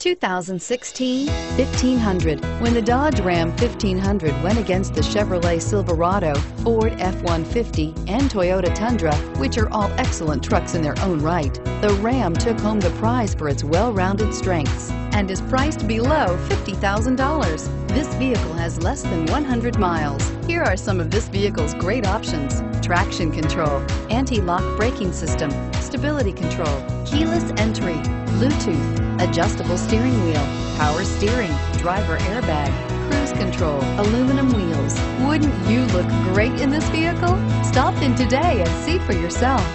2016 1500. When the Dodge Ram 1500 went against the Chevrolet Silverado, Ford F-150, and Toyota Tundra, which are all excellent trucks in their own right, the Ram took home the prize for its well-rounded strengths and is priced below $50,000. This vehicle has less than 100 miles. Here are some of this vehicle's great options: traction control, anti-lock braking system, stability control, keyless entry, Bluetooth, adjustable steering wheel, power steering, driver airbag, cruise control, aluminum wheels. Wouldn't you look great in this vehicle? Stop in today and see for yourself.